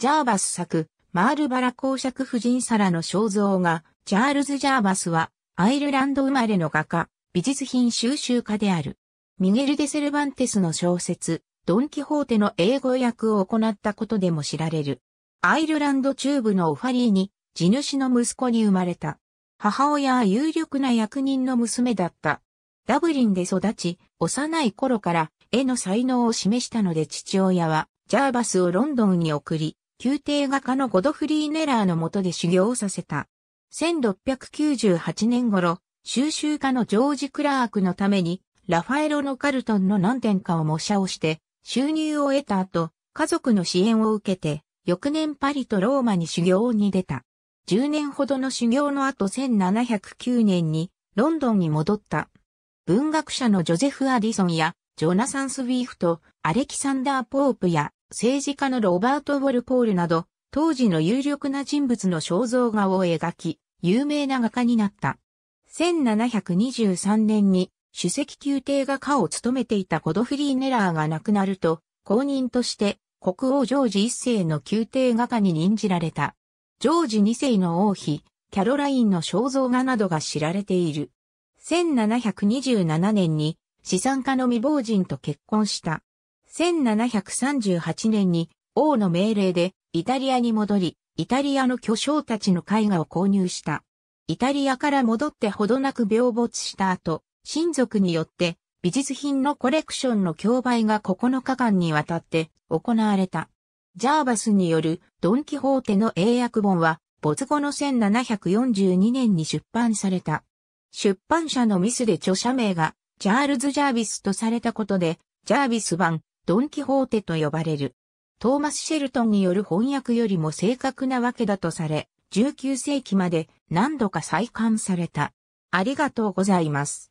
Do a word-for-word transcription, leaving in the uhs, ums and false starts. ジャーバス作、マールバラ公爵夫人サラの肖像画、チャールズ・ジャーバスは、アイルランド生まれの画家、美術品収集家である。ミゲル・デ・セルバンテスの小説、ドン・キホーテの英語訳を行ったことでも知られる。アイルランド中部のオファリーに、地主の息子に生まれた。母親は有力な役人の娘だった。ダブリンで育ち、幼い頃から絵の才能を示したので父親は、ジャーバスをロンドンに送り、宮廷画家のゴドフリー・ネラーの下で修行させた。せんろっぴゃくきゅうじゅうはちねん頃、収集家のジョージ・クラークのために、ラファエロのカルトンの何点かを模写をして、収入を得た後、家族の支援を受けて、翌年パリとローマに修行に出た。じゅうねんほどの修行の後せんななひゃくきゅうねんにロンドンに戻った。文学者のジョゼフ・アディソンやジョナサン・スウィフト、アレキサンダー・ポープや政治家のロバート・ウォルポールなど当時の有力な人物の肖像画を描き有名な画家になった。せんななひゃくにじゅうさんねんに首席宮廷画家を務めていたゴドフリー・ネラーが亡くなると後任として国王ジョージいっせいの宮廷画家に任じられた。ジョージにせいの王妃、キャロラインの肖像画などが知られている。せんななひゃくにじゅうななねんに資産家の未亡人と結婚した。せんななひゃくさんじゅうはちねんに王の命令でイタリアに戻り、イタリアの巨匠たちの絵画を購入した。イタリアから戻ってほどなく病没した後、親族によって美術品のコレクションの競売がここのかかんにわたって行われた。ジャーバスによるドン・キホーテの英訳本は没後のせんななひゃくよんじゅうにねんに出版された。出版社のミスで著者名がチャールズ・ジャービスとされたことでジャービス版ドン・キホーテと呼ばれる。トーマス・シェルトンによる翻訳よりも正確なわけだとされじゅうきゅうせいきまで何度か再刊された。ありがとうございます。